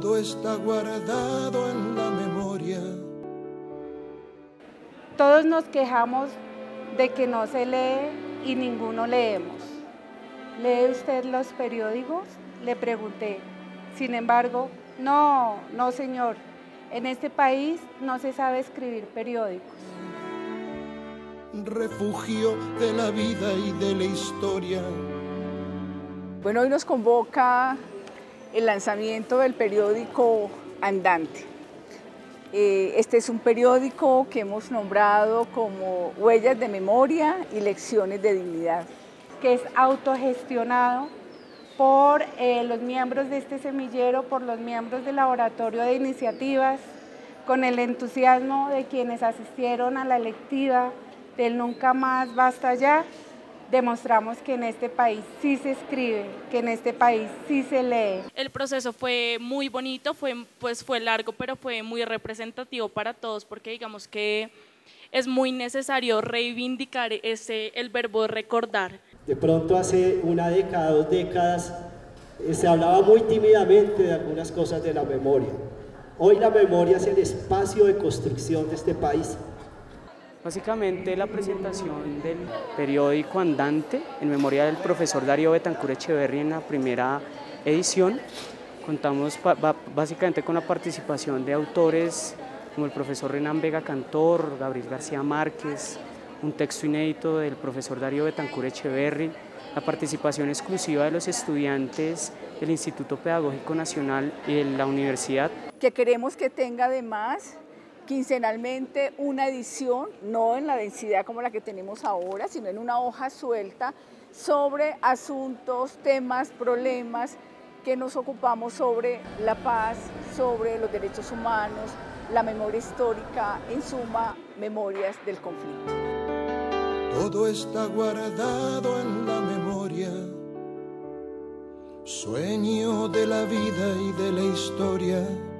todo está guardado en la memoria. Todos nos quejamos de que no se lee y ninguno leemos. ¿Lee usted los periódicos?, le pregunté. Sin embargo, no señor, en este país no se sabe escribir periódicos. Refugio de la vida y de la historia. Bueno, hoy nos convoca el lanzamiento del periódico Andante. Este es un periódico que hemos nombrado como Huellas de Memoria y Lecciones de Dignidad, que es autogestionado por los miembros de este semillero, por los miembros del Laboratorio de Iniciativas, con el entusiasmo de quienes asistieron a la lectiva del Nunca Más, Basta Ya, demostramos que en este país sí se escribe, que en este país sí se lee. El proceso fue muy bonito, fue largo, pero fue muy representativo para todos, porque digamos que es muy necesario reivindicar el verbo recordar. De pronto hace una década, dos décadas, se hablaba muy tímidamente de algunas cosas de la memoria. Hoy la memoria es el espacio de construcción de este país. Básicamente la presentación del periódico Andante, en memoria del profesor Darío Betancourt Echeverry en la primera edición. Contamos básicamente con la participación de autores como el profesor Renán Vega Cantor, Gabriel García Márquez, un texto inédito del profesor Darío Betancourt Echeverry, la participación exclusiva de los estudiantes del Instituto Pedagógico Nacional y de la Universidad. Que queremos que tenga además quincenalmente una edición, no en la densidad como la que tenemos ahora, sino en una hoja suelta sobre asuntos, temas, problemas que nos ocupamos sobre la paz, sobre los derechos humanos, la memoria histórica, en suma, memorias del conflicto. Todo está guardado en la memoria, sueño de la vida y de la historia.